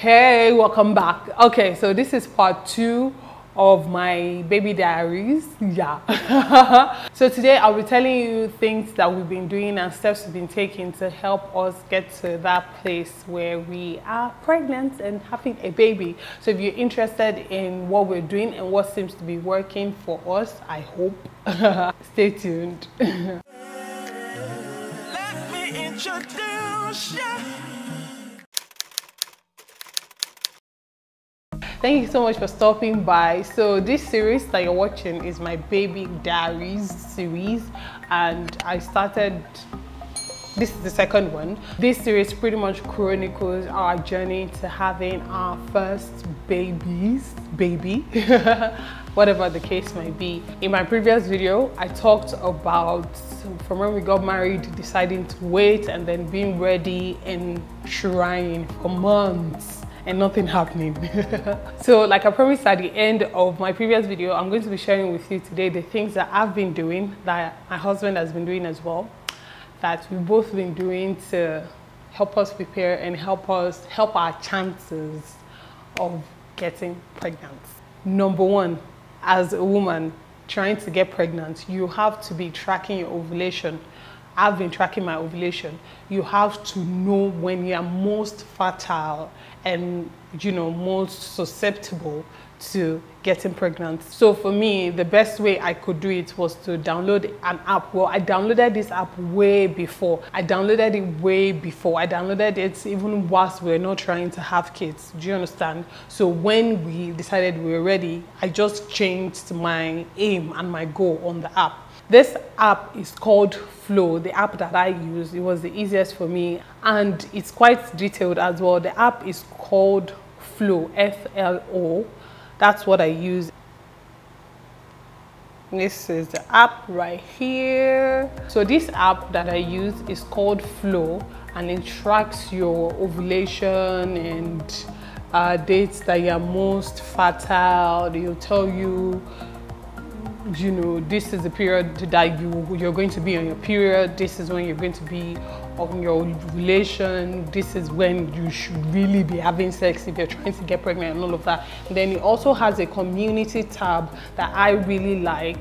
Hey, welcome back. Okay, so this is part two of my baby diaries. Yeah. So today I'll be telling you things that we've been doing and steps we've been taking to help us get to that place where we are pregnant and having a baby. So if you're interested in what we're doing and what seems to be working for us, I hope, stay tuned. Let me introduce you. Thank you so much for stopping by. So this series that you're watching is my baby diaries series, and I started, this is the second one. This series pretty much chronicles our journey to having our first baby whatever the case might be. In my previous video, I talked about from when we got married, deciding to wait, and then being ready and trying for months and nothing happening. So like I promised at the end of my previous video, I'm going to be sharing with you today the things that I've been doing, that my husband has been doing as well, that we've both been doing to help us prepare and help our chances of getting pregnant. Number one, as a woman trying to get pregnant, you have to be tracking your ovulation. I've been tracking my ovulation. You have to know when you are most fertile and, you know, most susceptible to getting pregnant. So for me, the best way I could do it was to download an app. Well, I downloaded this app way before. I downloaded it even whilst we were not trying to have kids. Do you understand? So when we decided we were ready, I just changed my aim and my goal on the app. This app is called Flo, the app that I use. It was the easiest for me, and it's quite detailed as well. The app is called Flo, F-L-O. That's what I use. This is the app right here. So this app that I use is called Flo, and it tracks your ovulation and dates that you are most fertile. It'll tell you, you know, this is the period that you're going to be on your period, this is when you're going to be on your ovulation, this is when you should really be having sex if you're trying to get pregnant and all of that. And then it also has a community tab that I really like,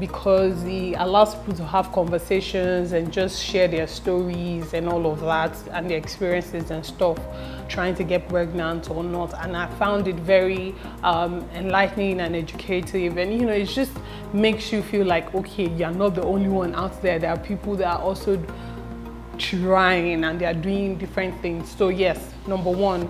because it allows people to have conversations and just share their stories and all of that, and their experiences and stuff trying to get pregnant or not. And I found it very enlightening and educative, and, you know, it just makes you feel like, okay, you're not the only one out there. There are people that are also trying and they are doing different things. So yes, number one,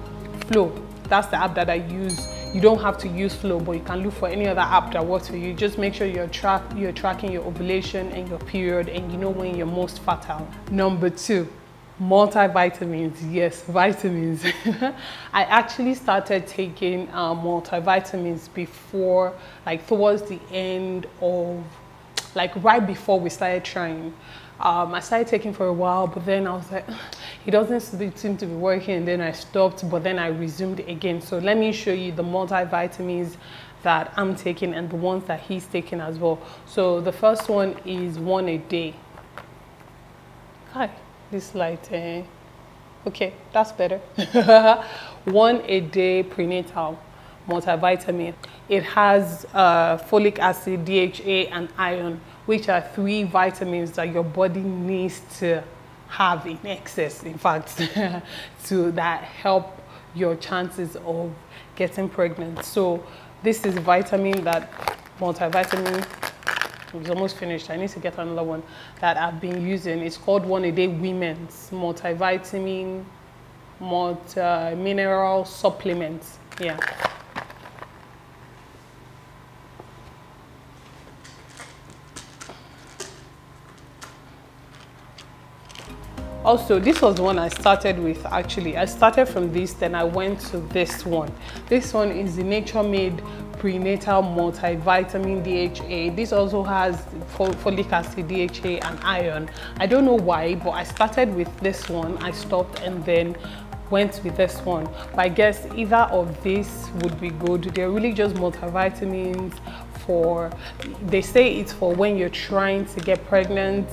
Flo. That's the app that I use. You don't have to use Flo, but you can look for any other app that works for you. Just make sure you're tracking your ovulation and your period, and you know when you're most fertile. Number two, multivitamins. Yes, vitamins. I actually started taking multivitamins before, like towards the end of, like right before we started trying. I started taking for a while, but then I was like, it doesn't seem to be working, and then I stopped, but then I resumed again. So let me show you the multivitamins that I'm taking and the ones that he's taking as well. So the first one is One A Day. Hi, this lighting. Okay, that's better. One A Day prenatal multivitamin. It has folic acid, DHA, and iron, which are three vitamins that your body needs to have in excess, in fact, to that help your chances of getting pregnant. So this is vitamin that, multivitamin, it's almost finished. I need to get another one that I've been using. It's called One A Day Women's Multivitamin, Mineral Supplements. Yeah. Also, this was the one I started with, actually. I started from this, then I went to this one. This one is the Nature Made Prenatal Multivitamin DHA. This also has folic acid, DHA, and iron. I don't know why, but I started with this one. I stopped and then went with this one. But I guess either of these would be good. They're really just multivitamins for, they say it's for when you're trying to get pregnant,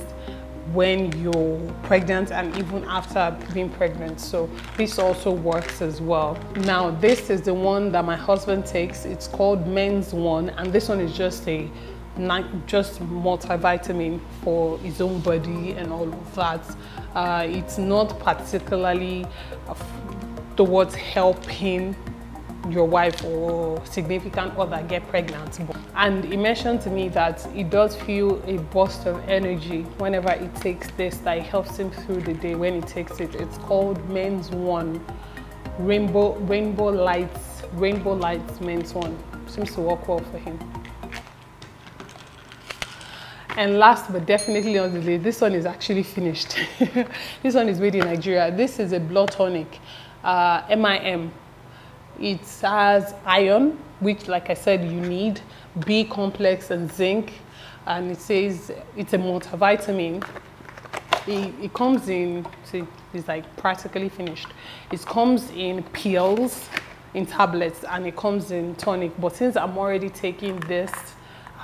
when you're pregnant and even after being pregnant. So this also works as well. Now this is the one that my husband takes. It's called Men's One, and this one is just multivitamin for his own body and all of that. It's not particularly towards helping your wife or significant other get pregnant. And he mentioned to me that he does feel a burst of energy whenever he takes this, that it helps him through the day when he takes it. It's called Men's One, Rainbow Lights Men's One. Seems to work well for him. And last but definitely not the least, this one is actually finished. This one is made in Nigeria. This is a blood tonic, MIM. It has iron, which, like I said, you need, B complex and zinc, and it says it's a multivitamin. It comes in, see, it's like practically finished. It comes in pills, in tablets, and it comes in tonic. But since I'm already taking this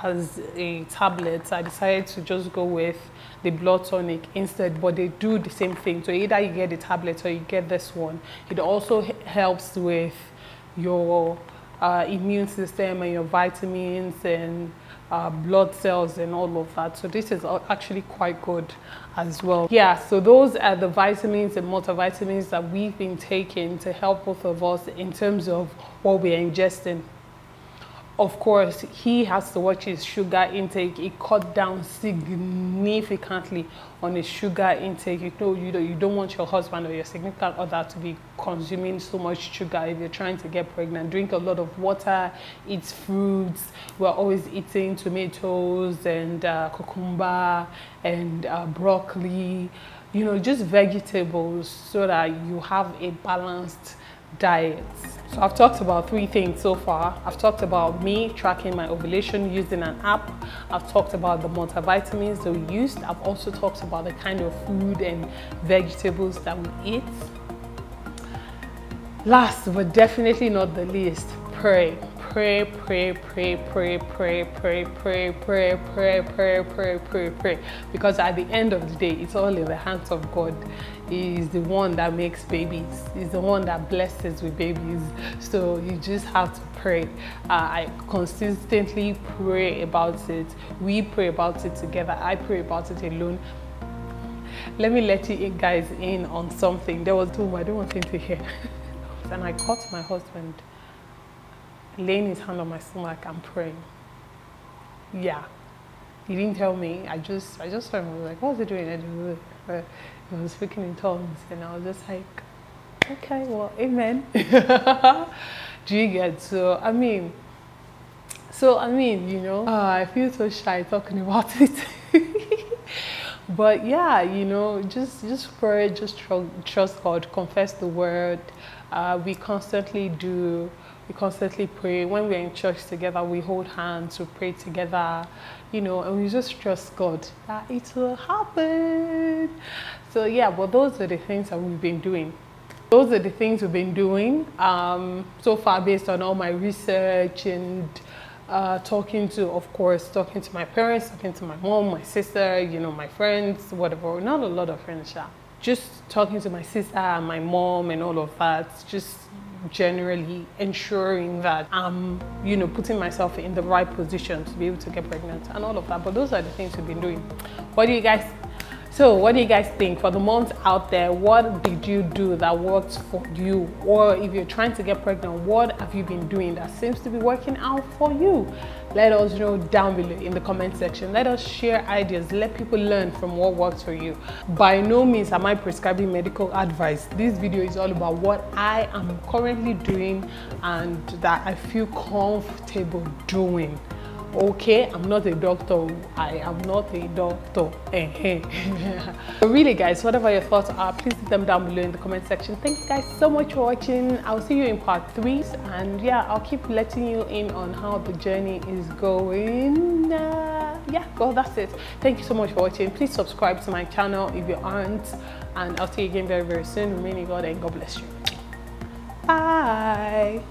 as a tablet, I decided to just go with the blood tonic instead, but they do the same thing. So either you get the tablet or you get this one. It also helps with your immune system and your vitamins and blood cells and all of that. So this is actually quite good as well. Yeah, so those are the vitamins and multivitamins that we've been taking to help both of us in terms of what we're ingesting. Of course, he has to watch his sugar intake. It cut down significantly on his sugar intake. You don't want your husband or your significant other to be consuming so much sugar if you're trying to get pregnant. Drink a lot of water, eat fruits. We're always eating tomatoes and cucumber and broccoli, just vegetables, so that you have a balanced diets. So I've talked about three things so far. I've talked about me tracking my ovulation using an app. I've talked about the multivitamins that we used. I've also talked about the kind of food and vegetables that we eat. Last but definitely not the least, pray. Pray, because at the end of the day, it's all in the hands of God. He is the one that makes babies. He's the one that blesses with babies. So you just have to pray. I consistently pray about it. We pray about it together. I pray about it alone. Let me let you guys in on something. There was I don't want him to hear. And I caught my husband laying his hand on my stomach and praying. Yeah, he didn't tell me. I just saw him. I was like, "What's he doing?" And he was speaking in tongues, and I was just like, "Okay, well, amen." Do you get? So I mean, I feel so shy talking about it. But yeah, just pray, just trust God, confess the word. We constantly pray. When we're in church together, we hold hands, we pray together, and we just trust God that it will happen. So yeah, but those are the things that we've been doing. Those are the things we've been doing so far, based on all my research and talking to my parents, talking to my mom, my sister, my friends, whatever. Not a lot of friends, yeah. Just talking to my sister and my mom and all of that. Just generally ensuring that I'm putting myself in the right position to be able to get pregnant and all of that. But those are the things we've been doing. What do you guys think? For the moms out there, what did you do that worked for you? Or if you're trying to get pregnant, what have you been doing that seems to be working out for you? Let us know down below in the comment section. Let us share ideas. Let people learn from what works for you. By no means am I prescribing medical advice. This video is all about what I am currently doing and that I feel comfortable doing. Okay, I'm not a doctor. I am not a doctor. But really, guys, whatever your thoughts are, please leave them down below in the comment section. Thank you guys so much for watching. I'll see you in part 3, and yeah, I'll keep letting you in on how the journey is going. That's it. Thank you so much for watching. Please subscribe to my channel if you aren't, and I'll see you again very, very soon. Remaining God, and God bless you. Bye.